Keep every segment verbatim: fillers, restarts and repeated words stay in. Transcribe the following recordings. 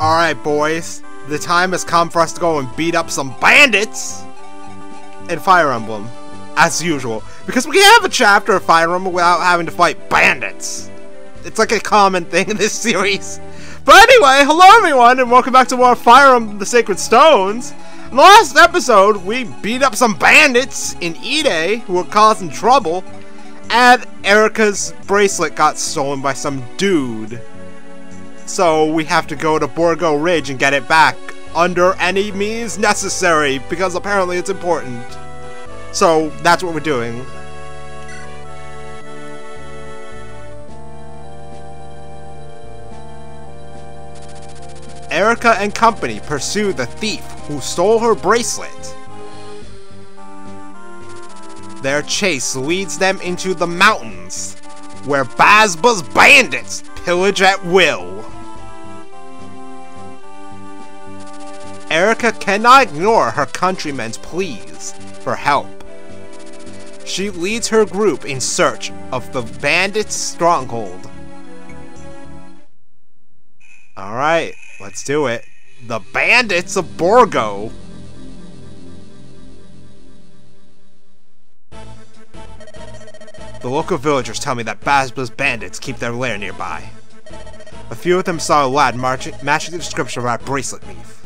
Alright, boys. The time has come for us to go and beat up some bandits in Fire Emblem, as usual. Because we can't have a chapter of Fire Emblem without having to fight bandits. It's like a common thing in this series. But anyway, hello everyone, and welcome back to more Fire Emblem The Sacred Stones. In the last episode, we beat up some bandits in Ide, who were causing trouble, and Eirika's bracelet got stolen by some dude. So we have to go to Borgo Ridge and get it back, under any means necessary, because apparently it's important. So that's what we're doing. Eirika and company pursue the thief who stole her bracelet. Their chase leads them into the mountains, where Bazba's bandits pillage at will. Eirika cannot ignore her countrymen's pleas for help. She leads her group in search of the bandits' stronghold. Alright, let's do it. The bandits of Borgo. The local villagers tell me that Bazba's bandits keep their lair nearby. A few of them saw a lad marching, matching the description of our bracelet thief.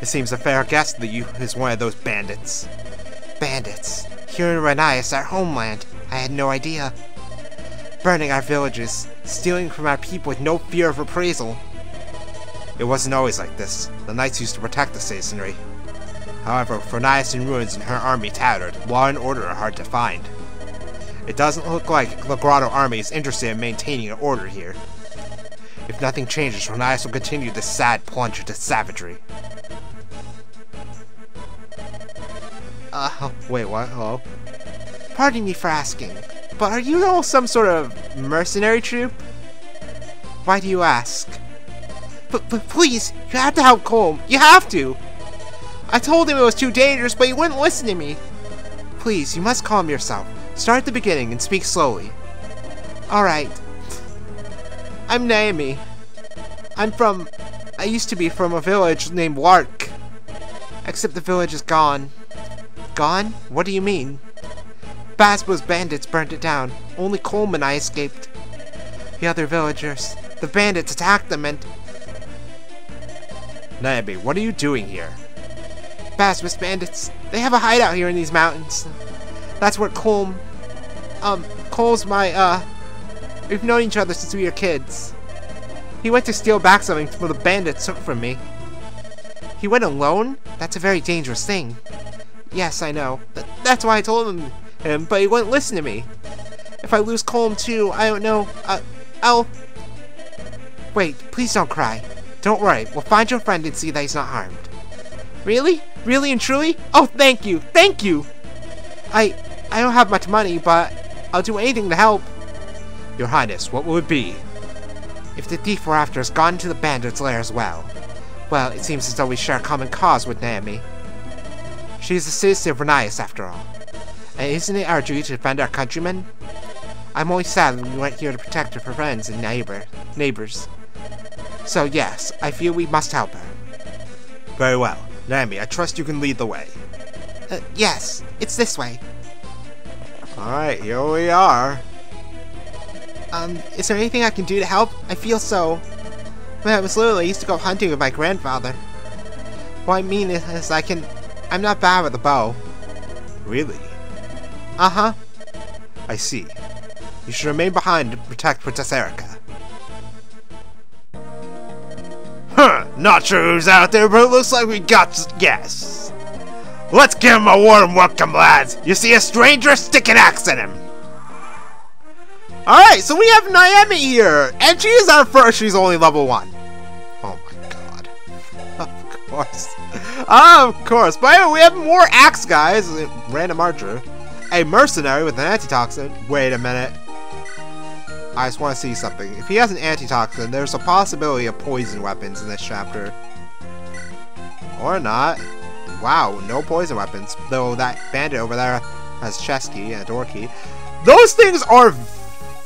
It seems a fair guess that you is one of those bandits. Bandits. Here in Renais, our homeland. I had no idea. Burning our villages, stealing from our people with no fear of reprisal. It wasn't always like this. The knights used to protect the citizenry. However, Renais in ruins and her army tattered, law and order are hard to find. It doesn't look like the Grotto army is interested in maintaining an order here. If nothing changes, Renais will continue this sad plunge into savagery. Uh, wait, what? Hello? Pardon me for asking, but are you all some sort of mercenary troop? Why do you ask? But, but please, you have to help Colm. You have to! I told him it was too dangerous, but he wouldn't listen to me. Please, you must calm yourself. Start at the beginning and speak slowly. Alright. I'm Naomi. I'm from... I used to be from a village named Lark. Except the village is gone. Gone? What do you mean? Bazba's bandits burnt it down. Only Colm and I escaped. The other villagers. The bandits attacked them and... Naomi, what are you doing here? Bazba's bandits. They have a hideout here in these mountains. That's where Colm... Um, Cole's my, uh... We've known each other since we were kids. He went to steal back something from the bandits took from me. He went alone? That's a very dangerous thing. Yes, I know. Th that's why I told him, him, but he wouldn't listen to me. If I lose Colm too, I don't know, uh, I'll... Wait, please don't cry. Don't worry, we'll find your friend and see that he's not harmed. Really? Really and truly? Oh, thank you! Thank you! I... I don't have much money, but I'll do anything to help. Your Highness, what will it be? If the thief we're after has gone to the bandits' lair as well. Well, it seems as though we share a common cause with Naomi. She is a citizen of Renais, after all. And isn't it our duty to defend our countrymen? I'm only sad that we went here to protect her friends and neighbor neighbors. So yes, I feel we must help her. Very well. Naomi, I trust you can lead the way. Uh, yes, it's this way. Alright, here we are. Um, is there anything I can do to help? I feel so... When I was little, I used to go hunting with my grandfather. What I mean is I can... I'm not bad with a bow. Really? Uh-huh. I see. You should remain behind to protect Princess Eirika. Huh, not sure who's out there, but it looks like we got to guess. Let's give him a warm welcome, lads! You see a stranger, stick an axe at him! Alright, so we have Naomi here! And she is our first, she's only level one. Oh my god. Of course. Of course. But anyway, we have more axe guys. Random archer. A mercenary with an antitoxin. Wait a minute. I just want to see something. If he has an antitoxin, there's a possibility of poison weapons in this chapter. Or not. Wow, no poison weapons, though that bandit over there has a chest key and a door key. Those things are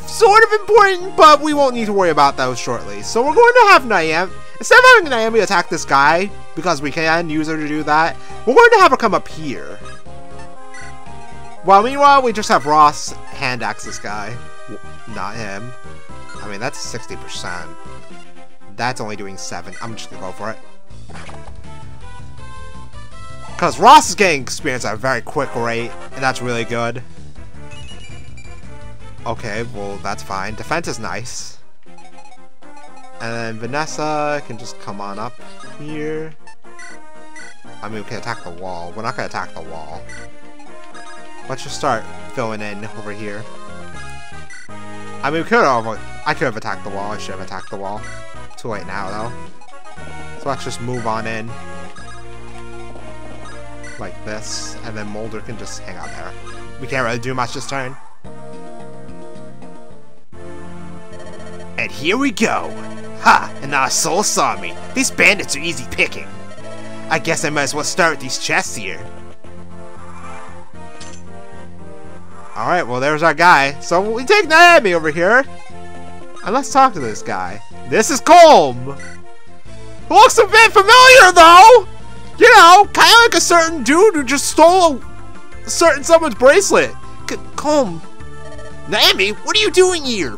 sort of important, but we won't need to worry about those shortly. So we're going to have Naomi. Instead of having Naomi attack this guy, because we can use her to do that, we're going to have her come up here. Well, meanwhile, we just have Ross hand axe this guy. Not him. I mean, that's sixty percent. That's only doing seven. I'm just gonna go for it. Because Ross is getting experience at a very quick rate, and that's really good. Okay, well, that's fine. Defense is nice. And then Vanessa can just come on up here. I mean, we can attack the wall. We're not going to attack the wall. Let's just start filling in over here. I mean, we could have... I could have attacked the wall. I should have attacked the wall. Too late now, though. So let's just move on in. Like this. And then Mulder can just hang out there. We can't really do much this turn. And here we go! Ha! And not a soul saw me. These bandits are easy picking. I guess I might as well start with these chests here. Alright, well there's our guy. So we take Naomi over here. And let's talk to this guy. This is Colm! Who looks a bit familiar though! You know, kinda like a certain dude who just stole a certain someone's bracelet. C Colm. Naomi, what are you doing here?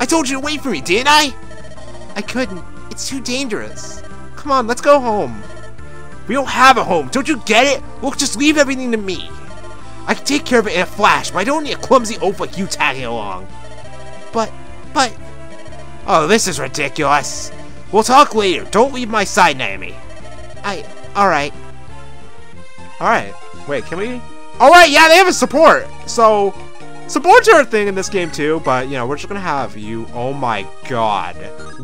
I told you to wait for me, didn't I? I couldn't. It's too dangerous. Come on, let's go home. We don't have a home. Don't you get it? Look, just leave everything to me. I can take care of it in a flash, but I don't need a clumsy oaf like you tagging along. But, but... Oh, this is ridiculous. We'll talk later. Don't leave my side, Naomi. I... Alright. Alright. Wait, can we... Alright, yeah, they have a support. So... Supports are a thing in this game too, but you know, we're just gonna have you. Oh my god.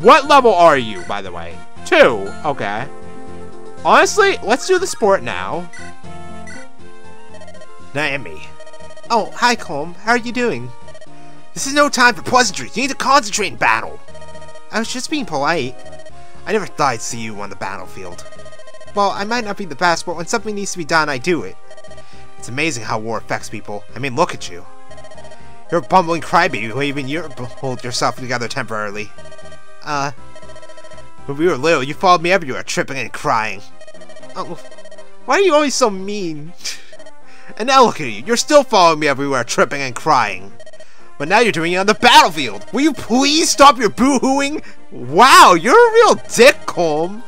What level are you, by the way? Two. Okay. Honestly, let's do the support now. Naomi. Oh, hi, Colm. How are you doing? This is no time for pleasantries. You need to concentrate in battle. I was just being polite. I never thought I'd see you on the battlefield. Well, I might not be the best, but when something needs to be done, I do it. It's amazing how war affects people. I mean, look at you. You're a bumbling crybaby who even you hold yourself together temporarily. Uh, when we were little, you followed me everywhere, tripping and crying. Oh, why are you always so mean? And now look at you, you're still following me everywhere, tripping and crying. But now you're doing it on the battlefield. Will you please stop your boo-hooing? Wow, you're a real dick, Colm.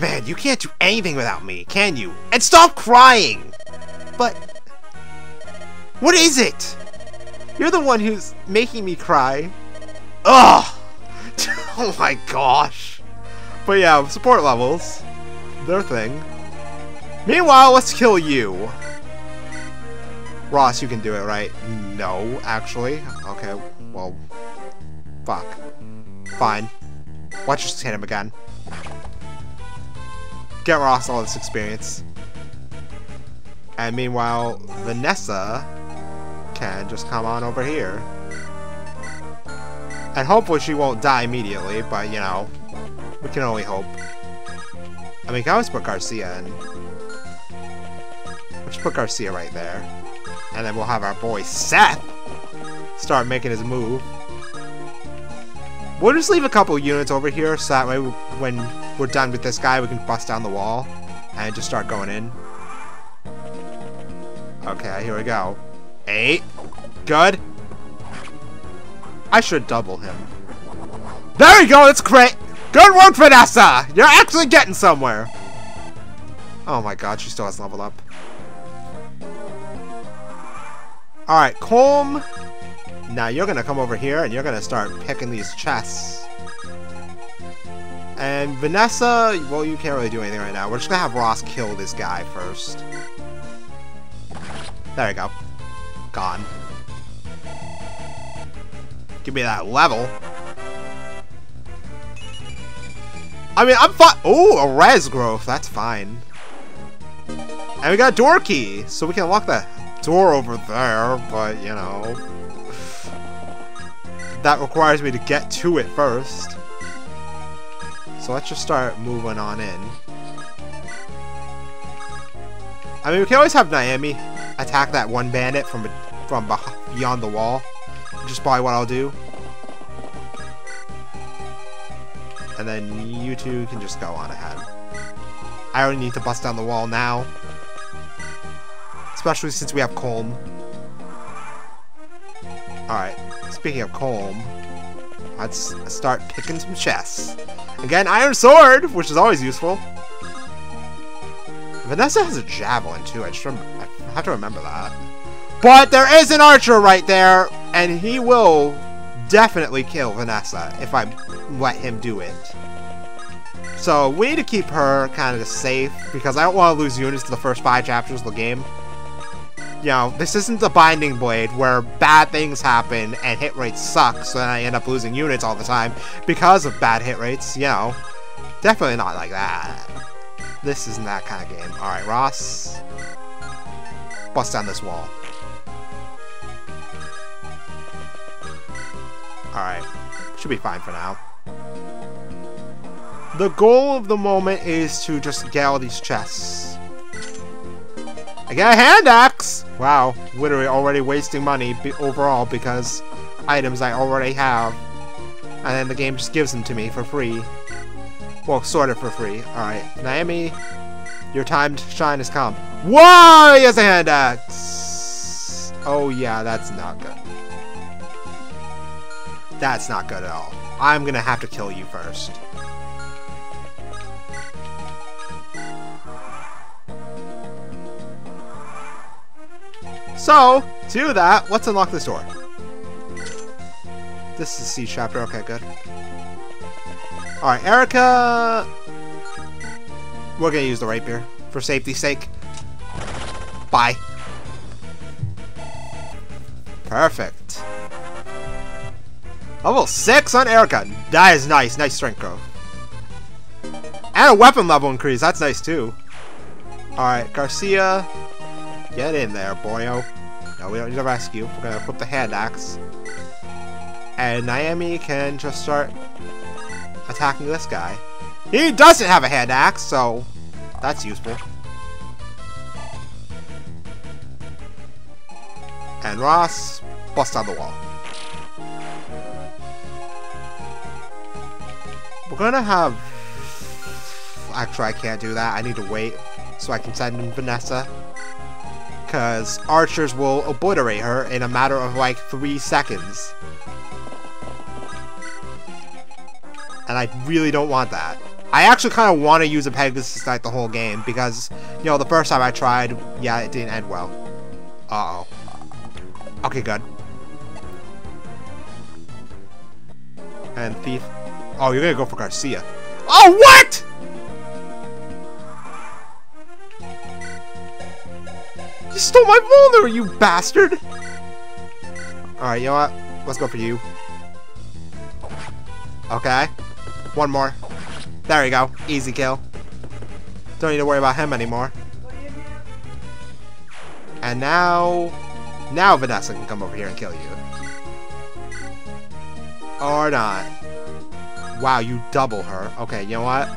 Man, you can't do anything without me, can you? And stop crying! But... What is it? You're the one who's making me cry. Ugh! Oh my gosh. But yeah, support levels. Their thing. Meanwhile, let's kill you. Ross, you can do it, right? No, actually. Okay, well... Fuck. Fine. Let's just hit him again. Get Ross all this experience. And meanwhile, Vanessa... can just come on over here. And hopefully she won't die immediately, but you know, we can only hope. I mean, we can always put Garcia in. Let's put Garcia right there. And then we'll have our boy Seth start making his move. We'll just leave a couple units over here so that way we, when we're done with this guy, we can bust down the wall and just start going in. Okay, here we go. Eight. Good. I should double him. There we go, that's crit! Good work, Vanessa! You're actually getting somewhere! Oh my god, she still hasn't leveled up. Alright, Colm. Now you're gonna come over here and you're gonna start picking these chests. And Vanessa, well, you can't really do anything right now. We're just gonna have Ross kill this guy first. There we go. Gone. Give me that level. I mean, I'm fine. Oh, a res growth. That's fine. And we got a door key, so we can lock the door over there, but you know. That requires me to get to it first. So let's just start moving on in. I mean, we can always have Naomi attack that one bandit from from beyond the wall, which is probably what I'll do. and then you two can just go on ahead. I don't need to bust down the wall now. Especially since we have Colm. Alright, speaking of Colm, let's start picking some chests. Again, iron sword, which is always useful. Vanessa has a javelin too, I just remember, I have to remember that. But there is an archer right there, and he will definitely kill Vanessa if I let him do it. So we need to keep her kind of safe, because I don't want to lose units to the first five chapters of the game. You know, this isn't the Binding Blade where bad things happen and hit rates suck, so then I end up losing units all the time because of bad hit rates, you know. Definitely not like that. This isn't that kind of game. Alright, Ross. Bust down this wall. Alright. Should be fine for now. The goal of the moment is to just get all these chests. I got a hand axe! Wow, literally already wasting money be overall because items I already have. And then the game just gives them to me for free. Well, sort of for free. Alright, Naomi, your time to shine has come. Whoa! He has a hand axe! Oh yeah, that's not good. That's not good at all. I'm gonna have to kill you first. So, to do that, let's unlock this door. This is C chapter. Okay, good. Alright, Eirika. We're gonna use the rapier for safety's sake. Bye. Perfect. Level six on Eirika. That is nice. Nice strength growth. And a weapon level increase. That's nice too. Alright, Garcia. Get in there, boyo. No, we don't need to rescue. We're gonna flip the hand axe. And Naomi can just start attacking this guy. He doesn't have a hand axe, so that's useful. And Ross, bust on the wall. We're gonna have... Actually, I can't do that. I need to wait so I can send in Vanessa. Because archers will obliterate her in a matter of like three seconds. And I really don't want that. I actually kind of want to use a Pegasus Knight the whole game because, you know, the first time I tried, yeah, it didn't end well. Uh-oh. Okay, good. And Thief. Oh, you're gonna go for Garcia. Oh, what?! You stole my Mulder, you bastard! Alright, you know what? Let's go for you. Okay. One more. There we go. Easy kill. Don't need to worry about him anymore. And now... Now Vanessa can come over here and kill you. Or not. Wow, you double her. Okay, you know what?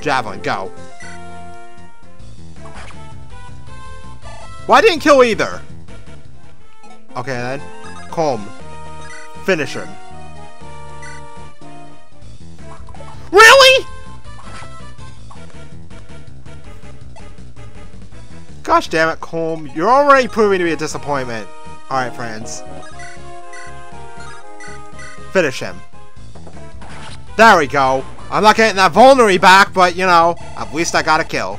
Javelin, go. Well, I didn't kill either. Okay, then. Colm. Finish him. Really? Gosh damn it, Colm. You're already proving to be a disappointment. Alright, friends. Finish him. There we go. I'm not getting that vulnerability back, but, you know, at least I got a kill.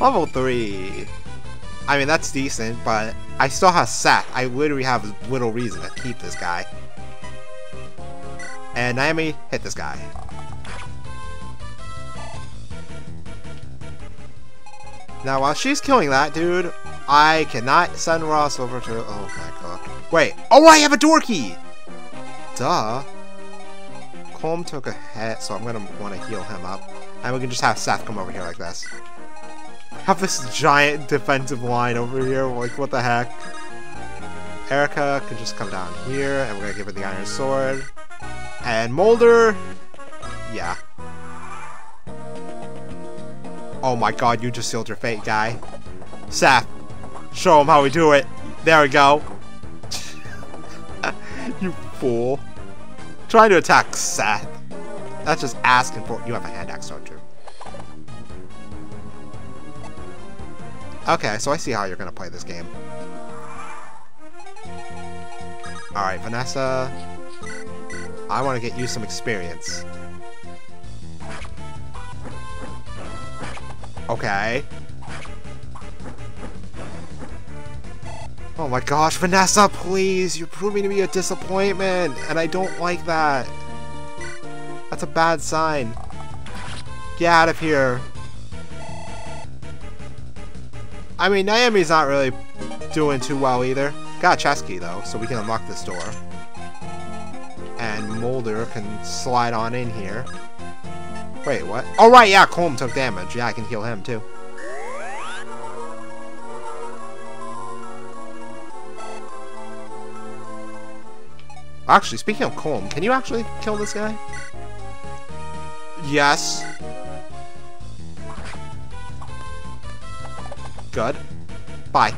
Level three. I mean, that's decent, but I still have Seth. I literally have little reason to keep this guy. And Naomi, hit this guy. Now, while she's killing that dude, I cannot send Ross over to... Oh my god. Wait. Oh, I have a door key! Duh. Colm took a hit, so I'm gonna want to heal him up. And we can just have Seth come over here like this. Have this giant defensive line over here, like what the heck. Eirika can just come down here, and we're gonna give her the iron sword. And Mulder, yeah. Oh my god, you just sealed your fate, guy. Seth, show him how we do it. There we go. You fool. Trying to attack Seth. That's just asking for. You have a hand axe, don't you? Okay, so I see how you're gonna play this game. Alright, Vanessa. I want to get you some experience. Okay. Oh my gosh, Vanessa, please! You're proving to be a disappointment, and I don't like that. That's a bad sign. Get out of here. I mean, Naomi's not really doing too well either. Got a chest key, though, so we can unlock this door. And Mulder can slide on in here. Wait, what? Oh, right, yeah, Colm took damage. Yeah, I can heal him, too. Actually, speaking of Colm, can you actually kill this guy? Yes. Good. Bye.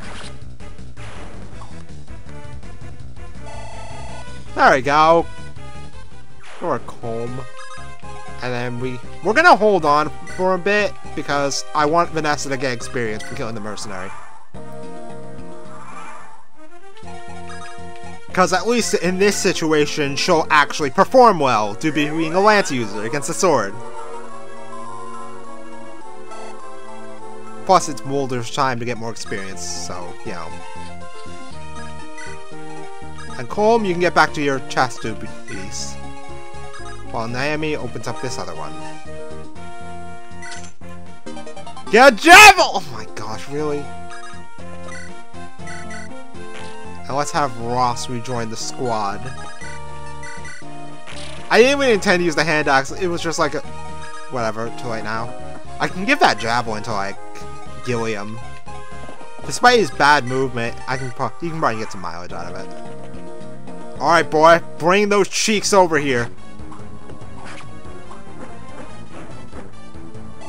There we go. Or Colm. And then we... We're gonna hold on for a bit, because I want Vanessa to get experience for killing the mercenary. Because at least in this situation, she'll actually perform well due to being a lance user against a sword. Plus, it's Mulder's time to get more experience, so, you know. And Colm, you can get back to your chest duties. While Naomi opens up this other one. Get a javel! Oh my gosh, really? Now let's have Ross rejoin the squad. I didn't even intend to use the hand axe. It was just like a... Whatever, too late now. I can give that javelin to, like, Gilliam. Despite his bad movement, I can pro you can probably get some mileage out of it. Alright, boy. Bring those cheeks over here.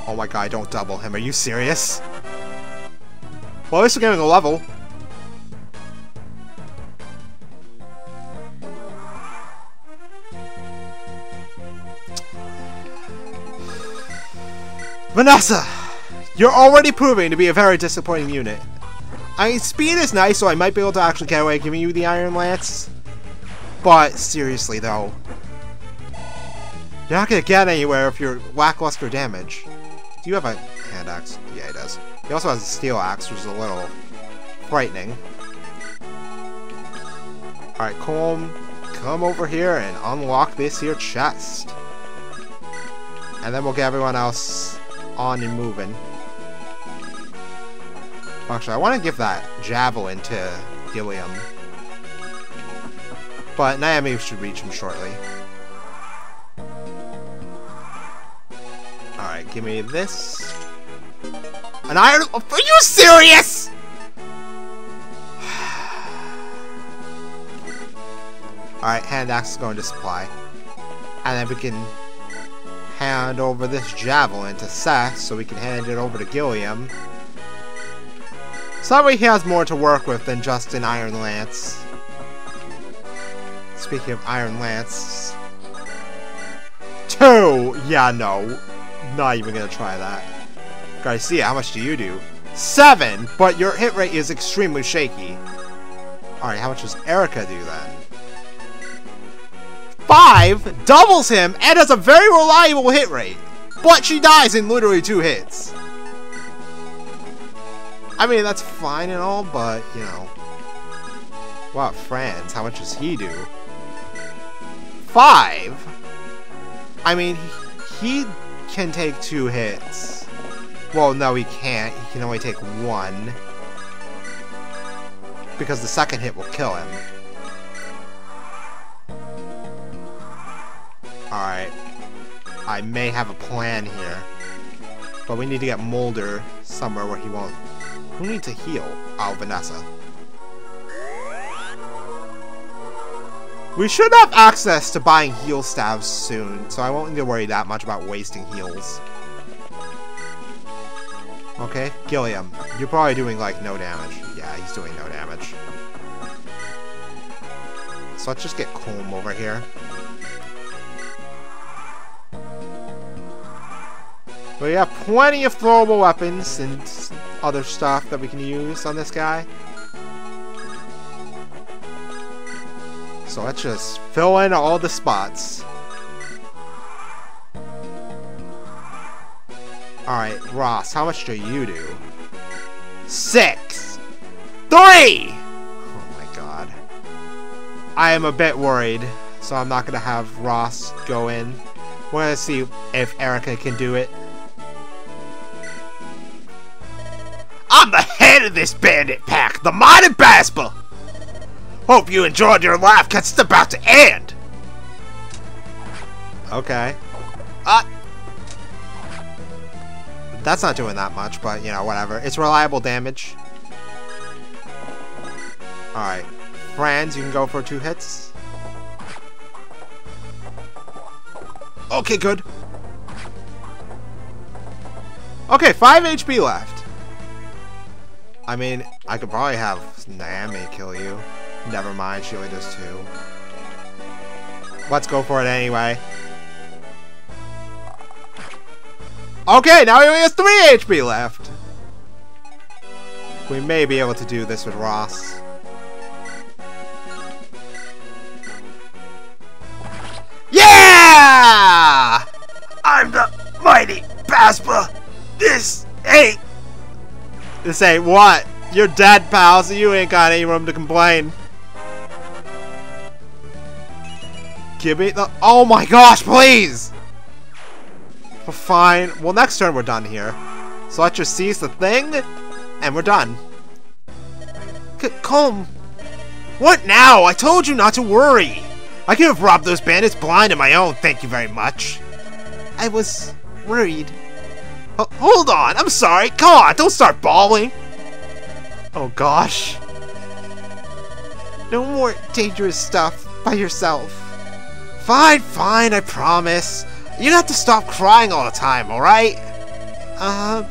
Oh my god, don't double him. Are you serious? Well, at least we're getting a level. Vanessa! You're already proving to be a very disappointing unit. I mean, speed is nice, so I might be able to actually get away giving you the Iron Lance. But, seriously though. You're not gonna get anywhere if you're lackluster damage. Do you have a hand axe? Yeah, he does. He also has a steel axe, which is a little frightening. Alright, Colm, come over here and unlock this here chest. And then we'll get everyone else on and moving. Actually, I want to give that javelin to Gilliam. But Naomi should reach him shortly. Alright, give me this. An iron... Are you serious?! Alright, hand axe is going to supply. And then we can... hand over this javelin to Seth, so we can hand it over to Gilliam. So that way he has more to work with than just an Iron Lance. Speaking of Iron Lance... Two! Yeah, no. Not even gonna try that. Garcia, how much do you do? Seven! But your hit rate is extremely shaky. Alright, how much does Eirika do then? Five, doubles him, and has a very reliable hit rate. But she dies in literally two hits. I mean, that's fine and all, but, you know. Wow, Franz, how much does he do? Five? I mean, he can take two hits. Well, no, he can't. He can only take one. Because the second hit will kill him. Alright, I may have a plan here, but we need to get Mulder somewhere where he won't... Who needs to heal? Oh, Vanessa. We should have access to buying heal staves soon, so I won't need to worry that much about wasting heals. Okay, Gilliam, you're probably doing, like, no damage. Yeah, he's doing no damage. So let's just get Colm over here. We have plenty of throwable weapons and other stuff that we can use on this guy. So let's just fill in all the spots. Alright, Ross, how much do you do? Six! Three! Oh my god. I am a bit worried, so I'm not gonna have Ross go in. We're gonna see if Eirika can do it. I'm the head of this bandit pack, the mighty Bazba! Hope you enjoyed your life, cause it's about to end! Okay. Uh... That's not doing that much, but, you know, whatever. It's reliable damage. Alright. Franz, you can go for two hits. Okay, good. Okay, five H P left. I mean, I could probably have Naomi kill you. Never mind, she only does two. Let's go for it anyway. Okay, now he only has three H P left. We may be able to do this with Ross. Yeah! I'm the mighty Bazba. This ain't... This ain't what? You're dead, pal, so you ain't got any room to complain. Give me the- Oh my gosh, please! Well, fine. Well, next turn we're done here. So let's just seize the thing, and we're done. C Colm! What now? I told you not to worry! I could have robbed those bandits blind on my own, thank you very much. I was... worried. Oh, hold on, I'm sorry. Come on, don't start bawling. Oh gosh. No more dangerous stuff by yourself. Fine, fine, I promise. You don't have to stop crying all the time, alright? Uh...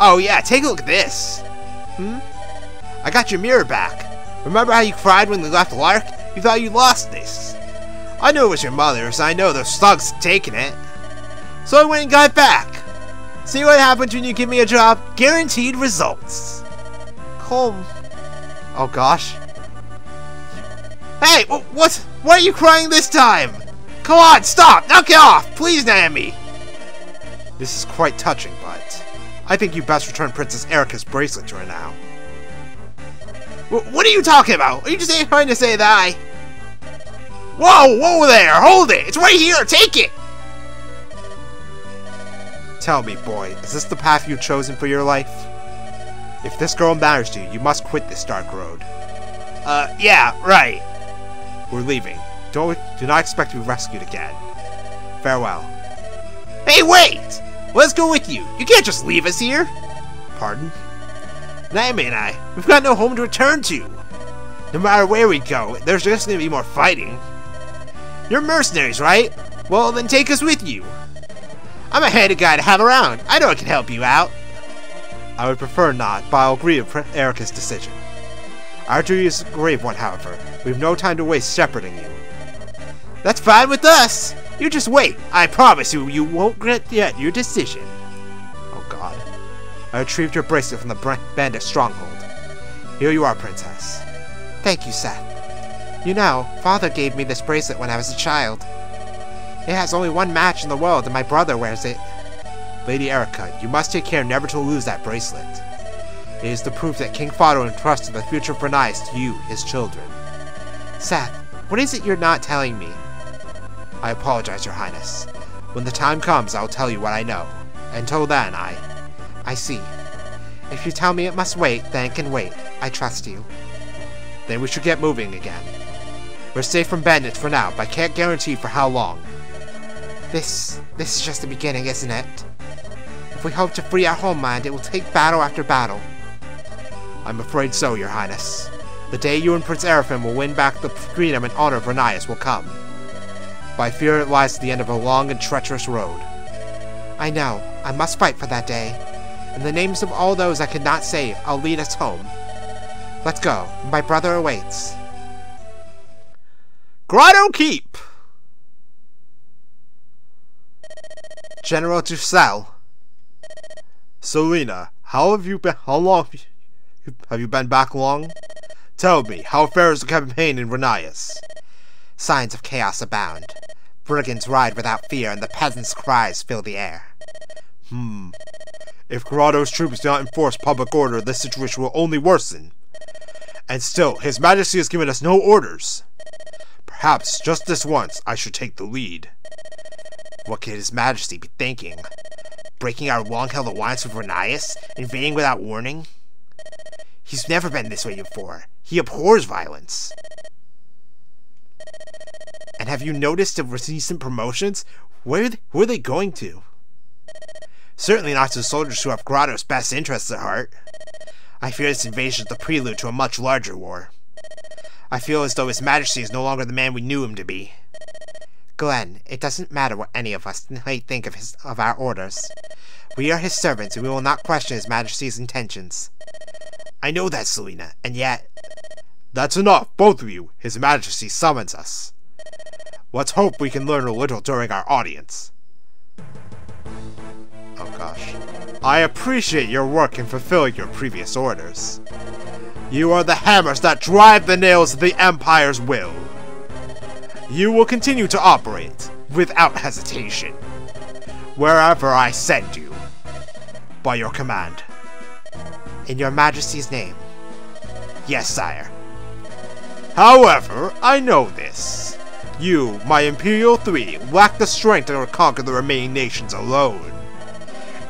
Oh yeah, take a look at this. Hmm? I got your mirror back. Remember how you cried when we left Lark? You thought you lost this. I knew it was your mother's, I know those thugs had taken it. So I went and got it back. See what happens when you give me a job? Guaranteed results. Colm. Oh gosh. Hey, what? Why are you crying this time? Come on, stop! Knock it off, please, Naomi. This is quite touching, but I think you best return Princess Erika's bracelet to her now. W what are you talking about? Are you just trying to say that I? Whoa, whoa there! Hold it! It's right here. Take it. Tell me, boy, is this the path you've chosen for your life? If this girl matters to you, you must quit this dark road. Uh, yeah, right. We're leaving. Don't, do not expect to be rescued again. Farewell. Hey, wait! Let's go with you. You can't just leave us here. Pardon? Naomi and I, we've got no home to return to. No matter where we go, there's just going to be more fighting. You're mercenaries, right? Well, then take us with you. I'm a handy guy to have around. I know I can help you out. I would prefer not, but I'll agree with Erika's decision. Our duty is a grave one, however. We have no time to waste separating you. That's fine with us. You just wait. I promise you, you won't regret your decision. Oh god. I retrieved your bracelet from the bandit stronghold. Here you are, princess. Thank you, Seth. You know, father gave me this bracelet when I was a child. It has only one match in the world, and my brother wears it. Lady Eirika, you must take care never to lose that bracelet. It is the proof that King Fado entrusted the future of Renais to you, his children. Seth, what is it you're not telling me? I apologize, Your Highness. When the time comes, I'll tell you what I know. Until then, I... I see. If you tell me it must wait, then it can wait. I trust you. Then we should get moving again. We're safe from bandits for now, but I can't guarantee for how long. This... this is just the beginning, isn't it? If we hope to free our homeland, it will take battle after battle. I'm afraid so, Your Highness. The day you and Prince Eryphim will win back the freedom and honor of Renais will come. But I fear it lies at the end of a long and treacherous road. I know. I must fight for that day. In the names of all those I could not save, I'll lead us home. Let's go. My brother awaits. Grotto Keep! General Tufsal. Selena, how have you been? How long have you been back long? Tell me, how fares the campaign in Renais? Signs of chaos abound. Brigands ride without fear, and the peasants' cries fill the air. Hmm. If Grado's troops do not enforce public order, this situation will only worsen. And still, His Majesty has given us no orders. Perhaps, just this once, I should take the lead. What could His Majesty be thinking? Breaking our long-held alliance with Renais? Invading without warning? He's never been this way before. He abhors violence. And have you noticed the recent promotions? Where, where are they going to? Certainly not to soldiers who have Grotto's best interests at heart. I fear this invasion is the prelude to a much larger war. I feel as though His Majesty is no longer the man we knew him to be. Glenn, it doesn't matter what any of us might think of his of our orders. We are his servants, and we will not question His Majesty's intentions. I know that, Selena, and yet... That's enough, both of you! His Majesty summons us. Let's hope we can learn a little during our audience. Oh gosh. I appreciate your work in fulfilling your previous orders. You are the hammers that drive the nails of the Empire's will. You will continue to operate, without hesitation, wherever I send you, by your command. In your Majesty's name. Yes, sire. However, I know this. You, my Imperial Three, lack the strength to conquer the remaining nations alone.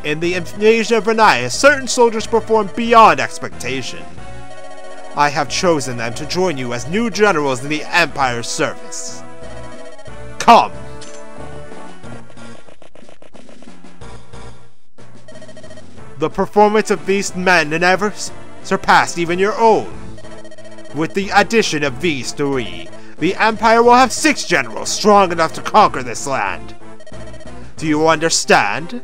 In the invasion of Renais, certain soldiers performed beyond expectation. I have chosen them to join you as new generals in the Empire's service. Come! The performance of these men never surpassed even your own. With the addition of these three, the Empire will have six generals strong enough to conquer this land. Do you understand?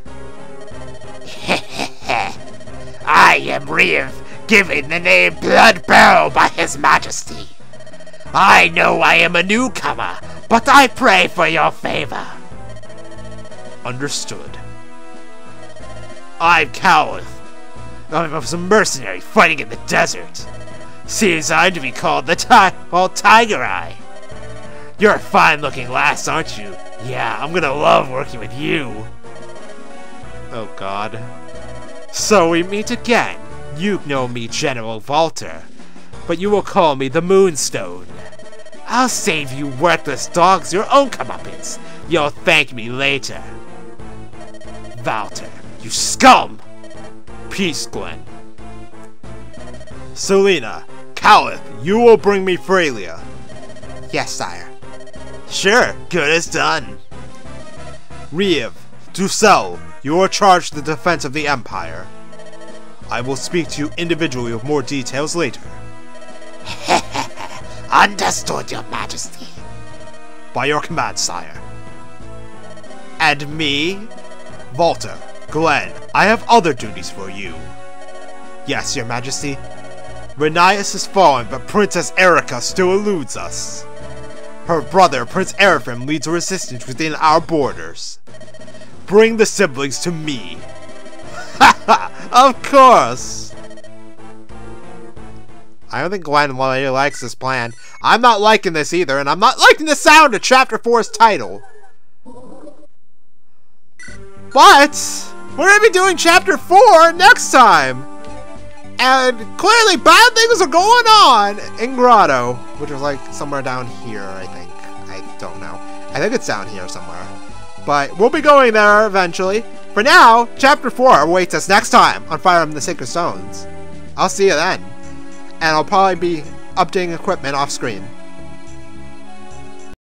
I am Riev, given the name Blood Barrel by His Majesty. I know I am a newcomer, but I pray for your favor. Understood. I'm Caellach. I'm of some mercenary fighting in the desert. Seems I'm to be called the ti old Tiger Eye. You're a fine-looking lass, aren't you? Yeah, I'm gonna love working with you. Oh God. So we meet again. You know me, General Valter, but you will call me the Moonstone. I'll save you worthless dogs your own comeuppance. You'll thank me later. Valter, you scum! Peace, Glenn. Selena, Caellach, you will bring me Frelia. Yes, sire. Sure, good as done. Riev, Dussel, you are charged with the defense of the Empire. I will speak to you individually with more details later. Understood, Your Majesty. By your command, sire. And me? Valter, Glenn, I have other duties for you. Yes, Your Majesty. Renais has fallen, but Princess Eirika still eludes us. Her brother, Prince Eryphim, leads a resistance within our borders. Bring the siblings to me. Of course! I don't think Glenn really likes this plan. I'm not liking this either, and I'm not liking the sound of Chapter four's title. But we're gonna be doing Chapter four next time! And clearly bad things are going on in Grotto, which is like somewhere down here, I think. I don't know. I think it's down here somewhere. But we'll be going there eventually. For now, Chapter four awaits us next time on Fire Emblem The Sacred Stones. I'll see you then. And I'll probably be updating equipment off screen.